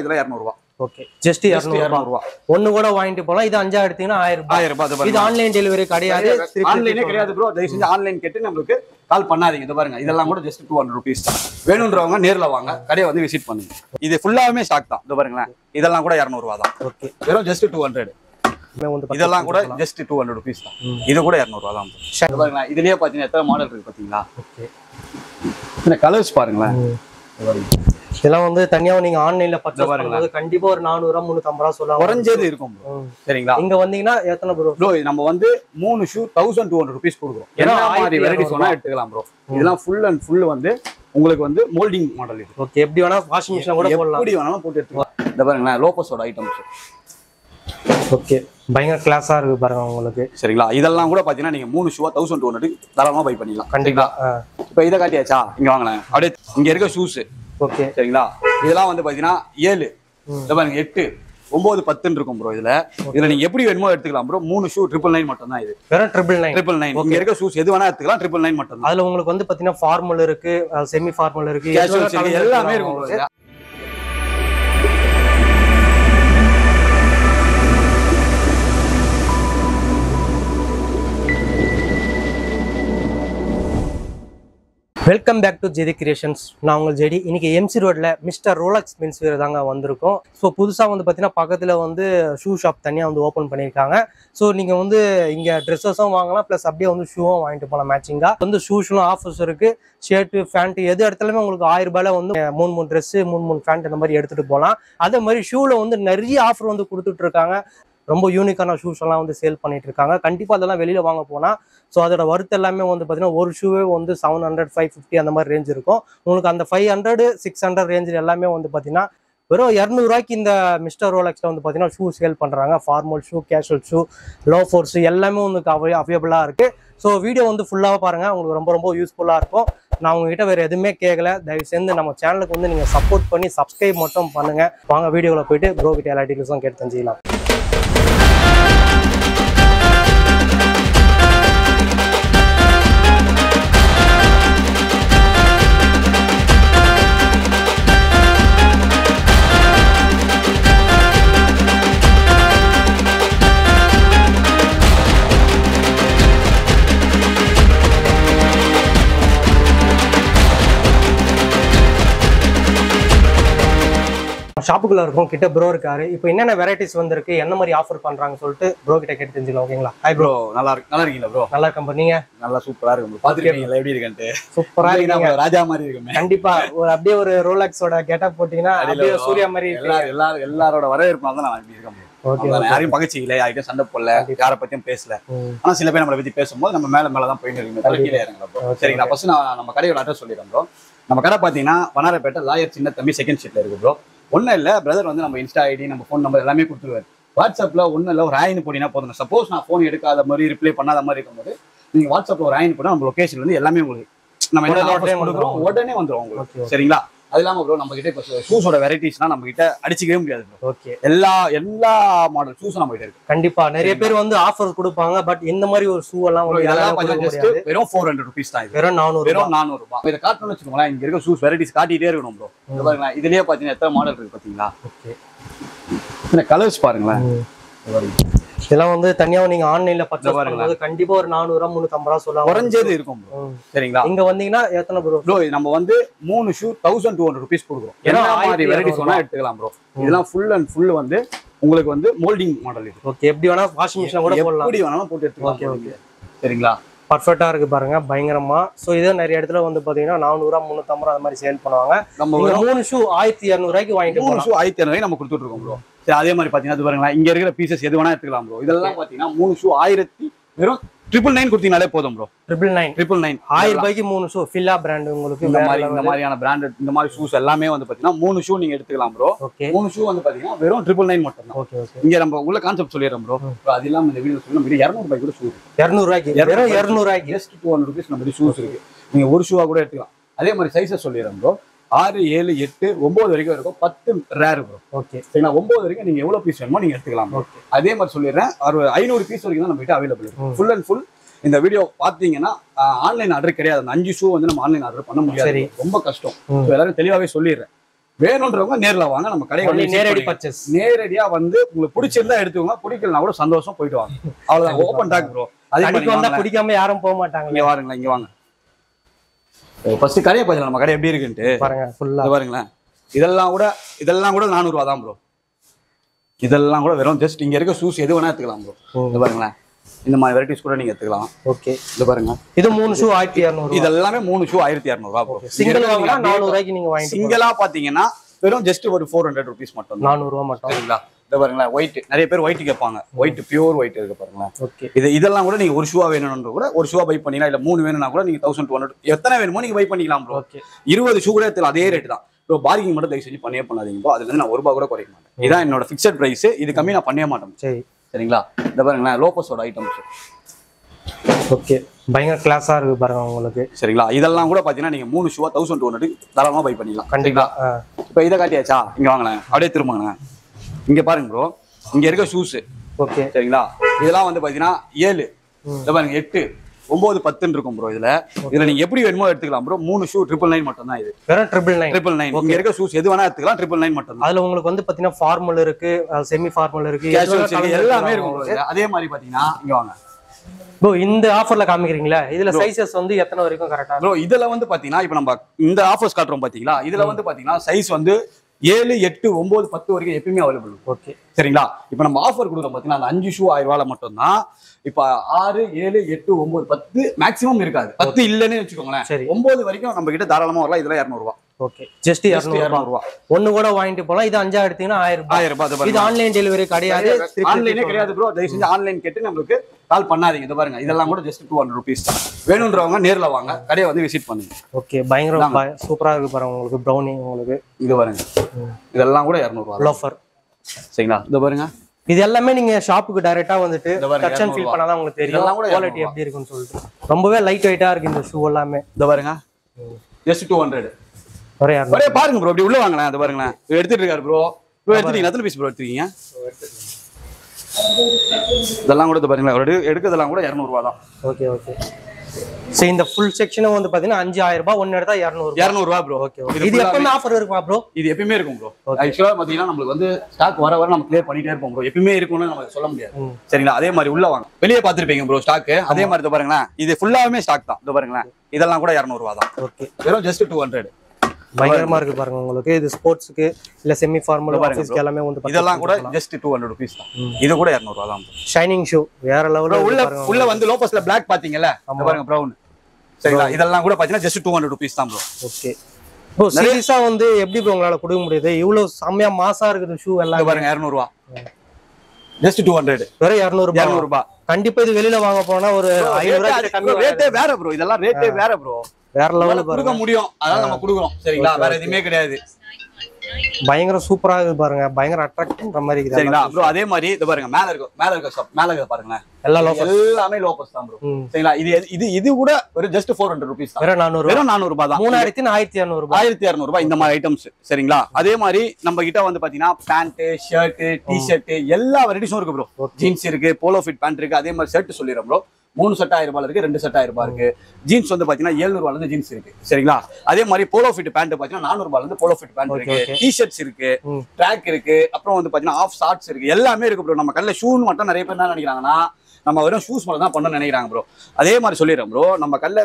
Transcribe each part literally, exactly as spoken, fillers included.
இதெல்லாம் இருநூறு ரூபாய். ஓகே, ஜஸ்ட் இருநூறு ரூபாய். ஒன்னு கூட வாங்கிட்டு போலாம். இது அஞ்சா எடுத்தீங்கன்னா ஆயிரம் ரூபாய். இது ஆன்லைன் டெலிவரி கிடையாது, ஆன்லைனே கிடையாது bro. தயவு செஞ்சு ஆன்லைன் கேட்டு நமக்கு கால் பண்ணாதீங்க. இத பாருங்க, இதெல்லாம் கூட ஜஸ்ட் two hundred rupees தான். வேணும்ன்றவங்க நேர்ல வாங்க, கடையை வந்து விசிட் பண்ணுங்க. இது ஃபுல்லாவே ஸ்டாக் தான். இத பாருங்களேன், இதெல்லாம் கூட இருநூறு ரூபாய் தான். ஓகே, வெறும் ஜஸ்ட் two hundred. இதெல்லாம் கூட ஜஸ்ட் two hundred rupees தான். இது கூட இருநூறு ரூபாய் தான். இத பாருங்க, இதுலயே பாத்தீங்கன்னா எத்தனை மாடல் இருக்கு பாத்தீங்களா. ஓகே, இந்த கலர்ஸ் பாருங்களேன். இதெல்லாம் வந்து தனியா நீங்க ஆன்லைன்ல பர்ச்சேஸ் பண்ணும்போது கண்டிப்பா ஒரு நானூறு முந்நூறு சொல்லலாம், குறஞ்சது இருக்கும் bro. சரிங்களா, இங்க வந்தீங்கன்னா எத்தனை bro bro நம்ம வந்து மூணு ஷூ twelve hundred rupees கொடுக்கிறோம். என்ன மாதிரி வெரைட்டி சொன்னா எடுத்துக்கலாம் bro. இதெல்லாம் full and full வந்து உங்களுக்கு வந்து மோல்டிங் மாடல் இது. ஓகே, எப்படி வேணா வாஷிங் மெஷின்ல கூட போடலாம், எப்படி வேணாலும் போட்டு எடுத்துக்கலாம். இத பாருங்க, லோபஸோட ஐட்டம்ஸ். ஓகே, பயங்கர கிளாஸா இருக்கு பாருங்க உங்களுக்கு. சரிங்களா, இதெல்லாம் கூட பாத்தீங்கன்னா நீங்க மூணு ஷூ twelve hundred தரமா பை பண்ணிடலாம். கண்டிப்பா இப்போ இத காட்டியாச்சா, இங்க வாங்கலாம். அப்படியே இங்க இருக்க ஷூஸ். ஓகே, சரிங்களா, இதெல்லாம் வந்து பாத்தீங்கன்னா ஏழு, இத பாருங்க எட்டு, ஒன்பது, பத்துன்னு இருக்கும் bro. இதுல இதுல நீங்க எப்படி வேணுமோ எடுத்துக்கலாம் bro. மூணு ஷூ ட்ரிபிள் நைன் மட்டும் தான். இது வெறும் ட்ரிபிள் நைன் ட்ரிபிள் நைன் இங்க இருக்க ஷூஸ் எது வேணா எடுத்துக்கலாம், ட்ரிபிள் நைன் மட்டும் தான். அதுல உங்களுக்கு வந்து பாத்தீங்கன்னா ஃபார்மல் இருக்கு, செமி ஃபார்மல் இருக்கு, எல்லாமே இருக்கும் bro. Welcome back to JD creations. நான் உங்கள் ஜெடி. இன்னைக்கு எம்சி ரோட்ல மிஸ்டர் ரோலக்ஸ் மென்ஸ்வேர் தாங்க வந்திருக்கோம். ஸோ புதுசாக வந்து பார்த்தீங்கன்னா பக்கத்தில் வந்து ஷூ ஷாப் தனியாக வந்து ஓப்பன் பண்ணியிருக்காங்க. ஸோ நீங்கள் வந்து இங்கே ட்ரெஸ்ஸஸும் வாங்கலாம், ப்ளஸ் அப்படியே வந்து ஷூவும் வாங்கிட்டு போகலாம் மேட்சிங்காக. வந்து ஷூஸ்லாம் ஆஃபர்ஸ் இருக்குது. ஷர்ட்டு ஃபேண்ட்டு எது இடத்துலையுமே உங்களுக்கு ஆயிரம் ரூபாயில் வந்து மூணு மூணு ட்ரெஸ்ஸு மூணு மூணு ஃபேண்ட் அந்த மாதிரி எடுத்துகிட்டு போகலாம். அதே மாதிரி ஷூவில் வந்து நிறைய ஆஃபர் வந்து கொடுத்துட்ருக்காங்க. ரொம்ப யூனிக்கான ஷூஸ் எல்லாம் வந்து சேல் பண்ணிட்டு இருக்காங்க. கண்டிப்பா அதெல்லாம் வெளியில வாங்க போனா ஸோ அதோட ஒர்த் எல்லாமே வந்து பாத்தீங்கன்னா ஒரு ஷூவே வந்து செவன் ஹண்ட்ரட் ஃபைவ் ஃபிஃப்டி அந்த மாதிரி ரேஞ்ச் இருக்கும். உங்களுக்கு அந்த ஃபைவ் ஹண்ட்ரடு சிக்ஸ் ஹண்ட்ரட் ரேஞ்சில் எல்லாமே வந்து பாத்தீங்கன்னா வெறும் இரநூறுவாய்க்கு இந்த மிஸ்டர் ரோலக்ஸ்ல வந்து பாத்தீங்கன்னா ஷூ சேல் பண்றாங்க. Formal shoe, casual shoe, loafers எல்லாமே உங்களுக்கு அவை அவைலபிளா இருக்கு. ஸோ வீடியோ வந்து ஃபுல்லாக பாருங்க, உங்களுக்கு ரொம்ப ரொம்ப யூஸ்ஃபுல்லா இருக்கும். நான் உங்ககிட்ட வேற எதுவுமே கேட்கல. தயவு சேர்ந்து நம்ம சேனலுக்கு வந்து நீங்க சப்போர்ட் பண்ணி சப்ஸ்கிரைப் மட்டும் பண்ணுங்க. வாங்க வீடியோல போயிட்டு ப்ரோ கிட்ட எல்லா டீட்டெயில்ஸும் கேட்டு தெரிஞ்சுக்கலாம். ஷாப்புக்குள்ள இருக்கும், கிட்ட ப்ரோ இருக்காரு. இப்போ என்னென்ன வெரைட்டிஸ் வந்துருக்கு, என்ன மாதிரி ஆஃபர் பண்றாங்க சொல்லிட்டு ப்ரோ கிட்ட கேட்டு தெரிஞ்சுக்கலாம். ஓகேங்களா? ஹாய் ப்ரோ, நல்லா இருக்கு. நல்லா இருக்கீங்களா ப்ரோ? நல்லா இருக்கேன் ப்ரோ. நீங்க? நல்லா சூப்பரா இருக்கு. பாத்துக்கிட்டீங்களா எப்படி இருக்கேன்னு? சூப்பரா இருக்கு, ராஜா மாதிரி இருக்கு. கண்டிப்பா ஒரு அப்படியே ஒரு ரோலக்ஸோட கெட்டப் போட்டீங்கன்னா அப்படியே சூர்யா மாதிரி எல்லாரும் எல்லாரோட வரவேற்பாங்க. நான் அப்படி இருக்கேன். ஓகே, யாரையும் பகச்சிக்கல, யாரையும் சண்டை போடல, யாரை பத்தியும் பேசல. ஆனா சில பேர் நம்மளை பத்தி பேசும்போது நம்ம மேல மேலதான் போயிட்டு இருக்கீங்க. சரிங்களா, ஃபர்ஸ்ட் நான் நம்ம கடையோட அட்ரஸ் சொல்லிடுறேன் ப்ரோ. நம்ம கடை பாத்தீங்கன்னா வண்ணாரப்பேட்டை லாயர் சின்ன தம்பி செகண்ட் ஷீட்ல இருக்கு ப்ரோ. ஒன்றும் இல்லை பிரதர், வந்து நம்ம இன்ஸ்டா ஐடி, நம்ம ஃபோன் நம்பர் எல்லாமே கொடுத்துருவாரு. வாட்ஸ்அப்பில் ஒன்றும் இல்லை, ஒரு ஆயின்னு போட்டிங்கன்னா போதும். சப்போஸ் நான் ஃபோன் எடுக்காத மாதிரி ரிப்ளை பண்ணாத மாதிரி இருக்கும்போது நீங்கள் வாட்ஸ்அப்பில் ஒரு ஆயின்னு போனால் நம்ம லொக்கேஷன் வந்து எல்லாமே உங்களுக்கு நம்ம என்ன கொடுக்குறோம் உடனே வந்துடும் உங்களுக்கு. சரிங்களா, அது இல்லாமல் ப்ரோ நம்ம கிட்ட இப்போ ஷூஸோட வெரைட்டிஸ்லாம் நம்ம கிட்ட அடிச்சிக்கவே முடியாது. ஓகே, எல்லா எல்லா மாடல் ஷூஸும் நம்ம கிட்ட இருக்கு. கண்டிப்பா நிறைய பேர் வந்து ஆஃபர் கொடுப்பாங்க, பட் இந்த மாதிரி ஒரு ஷூ எல்லாம் வெறும் ஃபோர் ஹண்ட்ரட் ருபீஸ் தான். வெறும் நானூறு வெறும் நானூறு ரூபாய் இதை காட்டணும்னு வச்சுக்கோங்களேன். இங்க இருக்க ஷூஸ் வெரைட்டிஸ் காட்டிகிட்டே இருக்கணும் ப்ரோ. பாருங்களா, இதுலயே பாத்தீங்கன்னா எத்தனை மாடல் இருக்கு பாத்தீங்களா. ஓகே, இந்த கலர்ஸ் பாருங்களேன். இதெல்லாம் வந்து தனியா நீங்க ஆன்லைன்ல பர்ச்சேஸ் பண்ணும்போது கண்டிப்பா ஒரு நானூறு முந்நூறு சொல்லலாம், குறஞ்சது இருக்கும் bro. சரிங்களா, இங்க வந்தீங்கன்னா எத்தனை bro bro நம்ம வந்து மூணு ஷூ twelve hundred rupees கொடுக்கிறோம். என்ன மாதிரி வெரைட்டிஸ் வேணா எடுத்துக்கலாம் bro. இதெல்லாம் full and full வந்து உங்களுக்கு வந்து மோல்டிங் மாடல் இது. ஓகே, எப்படி வேணா வாஷிங் மெஷின்ல கூட போடலாம், எப்படி வேணாலும் போட்டு எடுத்துக்கலாம். சரிங்களா, பர்ஃபெக்டா இருக்கு பாருங்க, பயங்கரமா. சோ இதே நிறைய இடத்துல வந்து பாத்தீங்கன்னா நானூறு முந்நூறு அந்த மாதிரி சேல் பண்ணுவாங்க. நம்ம மூணு ஷூ ஆயிரத்து இருநூறு ரூபாய்க்கு வாங்கிட்டு மூணு ஷூ ஆயிரத்து இருநூறு ரூபாய்க்கு நம்ம கொடுத்துட்டு இருக்கோம் bro. சரி, அதே மாதிரி பாத்தீங்கன்னா அது பாருங்களா, இங்க இருக்கிற பீசஸ் எது வேணா எடுத்துக்கலாம் bro. இதெல்லாம் பாத்தீங்கன்னா மூணு ஷூ ஆயிரத்தி வெறும் ட்ரிபிள் நைன் கொடுத்தீங்கனாலே போதும் bro. Triple nine triple nine ஆயிரம் ரூபாய்க்கு மூணு ஷூ. ஃபில்லா பிராண்ட் உங்களுக்கு இந்த மாதிரி இந்த மாதிரியான பிராண்டட் இந்த மாதிரி ஷூஸ் எல்லாமே வந்து பாத்தீங்கன்னா மூணு ஷூ நீங்க எடுத்துக்கலாம் bro. மூணு ஷூ வந்து பாத்தீங்கன்னா வெறும் ட்ரிபிள் நைன் மட்டும் தான். ஓகே ஓகே, இங்க நம்ம உள்ள கான்செப்ட் சொல்லிடுறோம் bro. அது இல்லாம இந்த வீடியோ சொல்லணும், இருநூறு ரூபாய்க்கு கூட ஷூ இருநூறு ரூபாய்க்கு வெறும் இருநூறு ரூபாய்க்கு ஜஸ்ட் two hundred rupees நம்ம ஷூஸ் இருக்கு. நீங்க ஒரு ஷூவா கூட எடுத்துக்கலாம். அதே மாதிரி சைஸை சொல்லிடுறோம் bro. ஆறு, ஏழு, எட்டு, ஒன்பது வரைக்கும் இருக்கும். பத்து ரேர் ப்ரோ. ஓகே, சரிங்களா, ஒன்பது வரைக்கும் நீங்க எவ்வளவு பீஸ் வேணுமோ நீங்க எடுத்துக்கலாம். அதே மாதிரி சொல்லிடுறேன், ஒரு ஐநூறு பீஸ் வரைக்கும் தான் நம்ம கிட்ட அவைலபிள். ஃபுல் அண்ட் ஃபுல் இந்த வீடியோ பாத்தீங்கன்னா ஆன்லைன் ஆர்டர் கிடையாது. அந்த அஞ்சு ஷூ வந்து நம்ம ஆன்லைன் ஆர்டர் பண்ண முடியாது, ரொம்ப கஷ்டம். எல்லாரும் தெளிவாகவே சொல்லிடுறேன். வேணும்ன்றவங்க நேர்ல வாங்க, நம்ம கடையில நேரடி பர்ச்சேஸ் நேரடியா வந்து உங்களுக்கு பிடிச்சிருந்தா எடுத்துக்கோங்க, பிடிக்கலனா கூட சந்தோஷமா போயிட்டு வாங்க. அவ்வளவுதான், ஓபன் டாக் ப்ரோ. அதுக்கு வந்தா பிடிக்காம யாரும் போக மாட்டாங்க. இங்க வாருங்களா, இங்க வாங்க. ஃபர்ஸ்ட் கடையை பாருங்க, நம்ம கடை எப்படி இருக்குன்னு பாருங்க. ஃபுல்லா பாருங்களா, இதெல்லாம் கூட இதெல்லாம் கூட நானூறு ரூபா தான் ப்ரோ. இதெல்லாம் கூட வெறும் ஜஸ்ட் இங்க இருக்க ஷூஸ் எது வேணா எடுத்துக்கலாம் ப்ரோ. இது பாருங்களேன், இந்த மாதிரி வெரைட்டிஸ் கூட நீங்க எடுத்துக்கலாம். ஓகே, இது பாருங்க, இது மூணு ஷூ ஆயிரத்தி இருநூறு. இதெல்லாமே மூணு ஷூ ஆயிரத்தி இருநூறு ரூபாய் ப்ரோ. சிங்கிள் வாங்குனா நானூறு ரூபாய்க்கு நீங்க வாங்கி சிங்கிளா பாத்தீங்கன்னா வெறும் ஜஸ்ட் ஒரு நானூறு ரூபாய் மட்டும், நானூறு ரூபாய் மட்டும். சரிங்களா, இது பாருங்களேன், ஒயிட் நிறைய பேர் ஒயிட் கேட்பாங்க. ஒயிட் பியூர் ஒயிட் இருக்கு பாருங்களேன். ஓகே, இது இதெல்லாம் கூட நீங்க ஒரு ஷூவா வேணும்ன்ற கூட ஒரு ஷூவா பை பண்ணிக்கலாம், இல்ல மூணு வேணும்னா கூட நீங்க ஆயிரத்தி இருநூறு எத்தனை வேணுமோ நீங்க பை பண்ணிக்கலாம் ப்ரோ. ஓகே, இருபது ஷூ கூட எடுத்துக்கலாம், அதே ரேட் தான் ப்ரோ. பார்க்கிங் மட்டும் தயவு செஞ்சு பண்ணவே பண்ணாதீங்க ப்ரோ. அதுல நான் ஒரு ரூபாய் கூட குறைக்க மாட்டேன். இதான் என்னோட ஃபிக்ஸட் பிரைஸ், இது கம்மி நான் பண்ணவே மாட்டேன். சரி, சரிங்களா, இந்த பாருங்களா லோபஸோட ஐட்டம்ஸ். ஓகே, பயங்கர கிளாஸா இருக்கு பாருங்க உங்களுக்கு. சரிங்களா, இதெல்லாம் கூட பாத்தீங்கன்னா நீங்க மூணு ஷூவா தௌசண்ட் டூ ஹண்ட்ரட் தரமா பை பண்ணிக்கலாம். கண்டிப்பா இப்போ இதை காட்டியாச்சா, இங்க வாங்கினேன் அப்படியே திரும்பங்க. இங்க பாருங்க ப்ரோ, இங்க இருக்க ஷூஸ். ஓகே, சரிங்களா, இதெல்லாம் வந்து பாத்தீங்கன்னா ஏழு, இந்த பாருங்க எட்டு, ஒன்பது, பத்துன்னு இருக்கும் ப்ரோ. இதுல இதுல நீங்க எப்படி வேணுமோ எடுத்துக்கலாம் ப்ரோ. மூணு ஷூ ட்ரிபிள் நைன் மட்டும் தான். இது வெறும் ட்ரிபிள் நைன் ட்ரிபிள் நைன் இங்க இருக்க ஷூஸ் எது வேணா எடுத்துக்கலாம், ட்ரிபிள் நைன் மட்டும். அதுல உங்களுக்கு வந்து பாத்தீங்கன்னா ஃபார்மல் இருக்கு, செமி ஃபார்மல் இருக்கு, எல்லாமே இருக்கும். அதே மாதிரி பாத்தீங்கன்னா இங்க வாங்க ப்ரோ, இந்த ஆஃபர்ல காமிக்கிறீங்களா, இதுல சைஸஸ் வந்து எத்தனை வரைக்கும் கரெக்டா ப்ரோ? இதுல வந்து பாத்தீங்கன்னா இப்ப நம்ம இந்த ஆஃபர்ஸ் காட்டுறோம் பாத்தீங்களா, இதுல வந்து பாத்தீங்கன்னா சைஸ் வந்து ஏழு, எட்டு, ஒன்பது, பத்து வரைக்கும் எப்பயுமே அவைலபிள். ஓகே, சரிங்களா, இப்ப நம்ம ஆஃபர் கொடுக்குறோம் பாத்தீங்கன்னா அந்த அஞ்சு ஷூ ஆயிரம் ரூபாய் மட்டும் தான். இப்ப ஆறு, ஏழு, எட்டு, ஒன்பது, பத்து மேக்ஸிமம் இருக்காது. பத்து இல்லன்னு வச்சுக்கோங்களேன், ஒன்பது வரைக்கும் நம்ம கிட்ட தாராளமா வரலாம். இதுல இருநூறு ரூபாய். ஓகே, ஜஸ்ட் இருநூறு ரூபாய் ஒண்ணு கூட வாங்கிட்டு போலாம். இது அஞ்சா எடுத்தீங்கன்னா ஆயிரம் ரூபாய். ஆயிரம் ரூபாய். இது ஆன்லைன் டெலிவரி கிடையாது, ஆன்லைனே கிடையாது ப்ரோ. தயவு செஞ்சு ஆன்லைன் கேட்டு நம்மளுக்கு கால் பண்ணாதீங்க. இது பாருங்க, இதெல்லாம் கூட ஜஸ்ட் டூ ஹண்ட்ரட் ருபீஸ் தான். வேணும்ன்றவங்க நேர்ல வாங்க, கடையை வந்து விசிட் பண்ணுங்க. ஓகே, பயங்கரமா சூப்பரா இருக்கு பாருங்க உங்களுக்கு. ப்ரௌனி உங்களுக்கு இது பாருங்க, இதெல்லாம் கூட இருநூறு ரூபாய் லோஃபர். சரிங்களா, இது பாருங்க, இது எல்லாமே நீங்க ஷாப்புக்கு டைரக்டா வந்துட்டு டச் அண்ட் ஃபீல் பண்ணாதான் உங்களுக்கு தெரியும் குவாலிட்டி எப்படி இருக்குன்னு சொல்லிட்டு. ரொம்பவே லைட் வெயிட்டா இருக்கு இந்த ஷூ எல்லாமே. இத பாருங்க, ஜஸ்ட் டூ ஹண்ட்ரட். ஒரே ஒரே பாருங்க ப்ரோ, இப்படி உள்ள வாங்கலாம். இத பாருங்க, இது எடுத்துட்டு இருக்காரு ப்ரோ. ப்ரோ எடுத்துட்டீங்க, எத்தனை பீஸ் ப்ரோ எடுத்துட்டீங்க? இதெல்லாம் கூட இத பாருங்க, எடுக்கிறதெல்லாம் கூட இருநூறு ரூபாய் தான். ஓகே, ஓகே, சரி. இந்த ஃபுல் செக்ஷனும் வந்து பாத்தீங்கன்னா அஞ்சாயிரம் ரூபாய், ஒன்னு எடுத்தா இருநூறு இருநூறு ரூபாய் ப்ரோ. ஓகே, இது எப்பவுமே ஆஃபர் இருக்குமா ப்ரோ? இது எப்பயுமே இருக்கும் ப்ரோ. ஆக்சுவலா பாத்தீங்கன்னா நம்மளுக்கு வந்து ஸ்டாக் வர வர நம்ம கிளியர் பண்ணிட்டே இருப்போம் ப்ரோ. எப்பயுமே இருக்கும்னு நம்ம சொல்ல முடியாது. சரிங்களா, அதே மாதிரி உள்ள வாங்க, வெளியே பாத்துருப்பீங்க ப்ரோ ஸ்டாக். அதே மாதிரி இதை பாருங்களேன், இது ஃபுல்லாவே ஸ்டாக் தான். இதை பாருங்களேன், இதெல்லாம் கூட இருநூறு ரூபாய் தான். ஓகே, வெறும் ஜஸ்ட் டூ ஹண்ட்ரட். பயங்கரமா இருக்கு பாருங்க உங்களுக்கு. இது ஸ்போர்ட்ஸ்க்கு இல்ல செமி ஃபார்மல் ஆபீஸ்க்கு எல்லாமே வந்து இதெல்லாம் கூட ஜஸ்ட் டூ ஹண்ட்ரட் ரூபீஸ் தான். இது கூட இருநூறு ரூபாய் தான். ஷைனிங் ஷூ வேற லெவல்ல உள்ள உள்ள வந்து லோபஸ்ல Black பாத்தீங்கல, அங்க பாருங்க பிரவுன். சரிங்களா, இதெல்லாம் கூட பாத்தீங்கன்னா ஜஸ்ட் டூ ஹண்ட்ரட் ரூபீஸ் தான் ப்ரோ. ஓகே ப்ரோ, சீரியஸா வந்து எப்படி ப்ரோ உங்களால கொடுக்க முடியுது? இவ்வளவு செமையா மாசா இருக்குது ஷூ எல்லாம். பாருங்க, இருநூறு ரூபாய் ஜஸ்ட் டூ ஹண்ட்ரட். வேற இருநூறு ரூபாய் இருநூறு ரூபாய். கண்டிப்பா இது வெளியில வாங்க போனா ஒரு ஐநூறு ரூபாய் கம்மி. ரேட்டே வேற ப்ரோ, இதெல்லாம் ரேட்டே வேற ப்ரோ. வேற லெவல்ல கொடுக்க முடியும், அதான் நம்ம குடுக்குறோம். சரிங்களா, வேற எதுமே கிடையாது. பயங்கர சூப்பரா இருக்கு பாருங்க, பயங்கர அட்ராக்ட் பண்ற மாதிரி இருக்கு. சரிங்களா ப்ரோ, அதே மாதிரி இது பாருங்க, மேல இருக்கு மேல இருக்கு ஷாப் மேல இருக்கு பாருங்க. எல்லா லோபஸ் எல்லாமே லோபஸ் தான் ப்ரோ. சரிங்களா, இது இது இது கூட ஒரு ஜஸ்ட் நானூறு ரூபாய் தான். வேற நானூறு வேற நானூறு ரூபாய் தான். மூவாயிரத்து நானூறு ரூபாய் ஆயிரத்தி இருநூறு ரூபாய் இந்த மாதிரி ஐட்டம்ஸ். சரிங்களா, அதே மாதிரி நம்ம கிட்ட வந்து பாத்தீங்கன்னா பேண்ட், ஷர்ட், டி-ஷர்ட் எல்லா வெரைட்டிஸும் இருக்கு ப்ரோ. ஜீன்ஸ் இருக்கு, போலோ ஃபிட் பேண்ட் இருக்கு, அதே மாதிரி ஷர்ட் சொல்லிடுறோம் ப்ரோ. மூணு சட்ட ஆயிரம் ரூபாய் இருக்கு, ரெண்டு சட்ட ஆயிரம் ரூபாய் இருக்கு. ஜீன்ஸ் வந்து பாத்தீங்கன்னா ஏழு ரூபாய் இருந்து ஜீன்ஸ் இருக்கு. சரிங்களா, அதே மாதிரி போலோ ஃபிட் பேண்ட் பாத்தீங்கன்னா நானூறு ரூபாய் இருந்து போலோ ஃபிட் பேண்ட் இருக்கு. டி ஷர்ட்ஸ் இருக்கு, ட்ராக் இருக்கு, அப்புறம் வந்து பாத்தீங்கன்னா ஆஃப் ஷார்ட்ஸ் இருக்கு, எல்லாமே இருக்கு ப்ரோ. நம்ம கடையில ஷூன்னு மட்டும் நிறைய பேர் என்ன நினைக்கிறாங்கன்னா நம்ம வெறும் ஷூஸ் மட்டும் தான் பண்ணணும்னு நினைக்கிறாங்க ப்ரோ. அதே மாதிரி சொல்லிடுறோம் ப்ரோ, நம்ம கடையில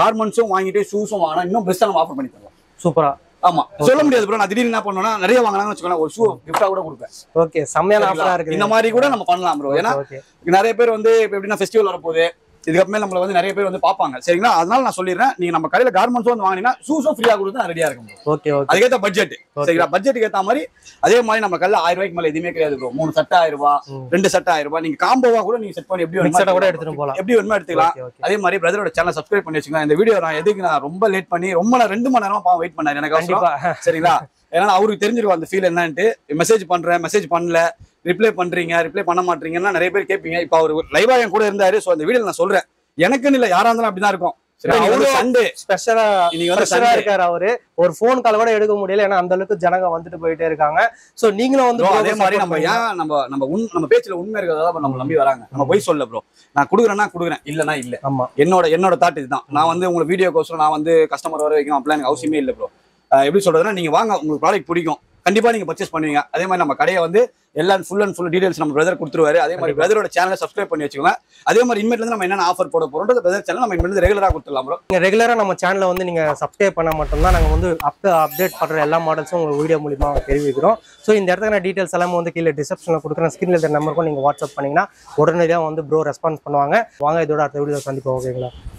கார்மெண்ட்ஸும் வாங்கிட்டு ஷூஸும் வாங்கினா இன்னும் பெஸ்ட்டா நம்ம ஆஃபர் பண்ணி தருவோம். சூப்பரா. ஆமா, சொல்ல முடியாது ப்ரோ. நான் திடீர்னு என்ன பண்ணுவேன்னா நிறைய வாங்கினாங்கன்னு வச்சுக்கோங்களேன், ஒரு ஷூ கிஃப்டா கூட கொடுப்பேன். ஓகே, செம்மையான ஆஃபரா இருக்கு. இந்த மாதிரி கூட நம்ம பண்ணலாம் ப்ரோ. ஏன்னா நிறைய பேர் வந்து இப்ப எப்படின்னா ஃபெஸ்டிவல் வரப்போகுது, இதுக்கப்புறமே நம்மள வந்து நிறைய பேர் வந்து பாப்பாங்க. சரிங்களா, அதனால நான் சொல்லிடுறேன், நீங்க நம்ம கடையில கார்மெண்ட்ஸ் வந்து வாங்கினா ஷூஸும் ஃப்ரீயா கொடுத்து நான் ரெடியா இருக்கும். ஓகே, அதுக்கேற்ற பட்ஜெட். சரிங்களா, பட்ஜெட்டுக்கு ஏற்ற மாதிரி. அதே மாதிரி நம்ம கடையில ஆயிரம் ரூபாய்க்கு மேல எதுவுமே கிடையாது ப்ரோ. மூணு சட்ட ஆயிரம் ரூபாய், ரெண்டு சட்ட ஆயிரம் ரூபாய். நீங்க காம்போவா கூட நீங்க செட் பண்ணி எப்படி வேணுமோ கூட எடுத்துட்டு போலாம், எப்படி வேணுமோ எடுத்துக்கலாம். அதே மாதிரி பிரதரோட சேனல் சப்ஸ்கிரைப் பண்ணி வச்சுக்கலாம். இந்த வீடியோ நான் எதுக்கு நான் ரொம்ப லேட் பண்ணி ரொம்ப நான் ரெண்டு மணி நேரமா வெயிட் பண்ணாரு எனக்கு. சரிங்களா, ஏன்னா அவருக்கு தெரிஞ்சிருக்கும் அந்த ஃபீல் என்னன்ட்டு. மெசேஜ் பண்றேன், மெசேஜ் பண்ணல, ரிப்ளை பண்றீங்க, ரிப்ளை பண்ண மாட்டீங்கன்னா நிறைய பேர் கேட்பீங்க. இப்ப அவர் லைவா என் கூட இருந்தாரு. சோ அந்த வீடியோல நான் சொல்றேன், எனக்குன்னு இல்ல, யாரா இருந்தாலும் அப்படிதான் இருக்கும். சண்டே ஸ்பெஷலா நீங்க வந்து சண்டே இருக்காரு அவரு. ஒரு போன் கால் கூட எடுக்க முடியல, ஏன்னா அந்த அளவுக்கு ஜனங்க வந்துட்டு போயிட்டே இருக்காங்க. சோ நீங்களும் வந்து அதே மாதிரி நம்ம ஏன் நம்ம நம்ம நம்ம பேச்சுல உண்மை இருக்கிறதால நம்ம நம்பி வராங்க. நம்ம போய் சொல்ல ப்ரோ, நான் கொடுக்குறேன்னா கொடுக்குறேன், இல்லன்னா இல்ல. என்னோட என்னோட தாட் இதுதான். நான் வந்து உங்க வீடியோக்கோசரம் நான் வந்து கஸ்டமர் வர வைக்கணும் அப்படிலாம் எனக்கு அவசியமே இல்லை ப்ரோ. எப்படி சொல்றதுன்னா, நீங்க வாங்க, உங்களுக்கு ப்ராடக்ட் பிடிக்கும், கண்டிப்பா நீங்க பர்ச்சேஸ் பண்ணுவீங்க. அதே மாதிரி நம்ம கடையை வந்து எல்லாம் ஃபுல் அண்ட் ஃபுல் டீடைல்ஸ் நம்ம பிரதர் கொடுத்துருவாரு. அதே மாதிரி பிரதரோட சேனலை சப்ஸ்கிரைப் பண்ணி வச்சுக்கோங்க. அதே மாதிரி இன்மேட்ல இருந்து நம்ம என்னென்ன ஆஃபர் போட போறோம்ன்றது பிரதர் சேனல் நம்ம இன்மேட்ல ரெகுலரா கொடுத்துடலாம் ப்ரோ. நீங்க ரெகுலரா நம்ம சேனலை வந்து நீங்க சப்ஸ்கிரைப் பண்ண மட்டும் தான் நாங்க வந்து அப் அப்டேட் பண்ற எல்லா மாடல்ஸும் உங்களுக்கு வீடியோ மூலமா தெரிவிக்கிறோம். ஸோ இந்த இடத்துக்கு நான் டீடைல்ஸ் எல்லாமே வந்து கீழே டிஸ்கிரிப்ஷன்ல கொடுக்குறேன். ஸ்கிரீன்ல இருக்கிற நம்பருக்கும் நீங்க வாட்ஸ்அப் பண்ணீங்கன்னா உடனடியாக வந்து ப்ரோ ரெஸ்பான்ஸ் பண்ணுவாங்க. வாங்க இதோட அடுத்த வீடியோ சந்திப்போம். ஓகேங்களா?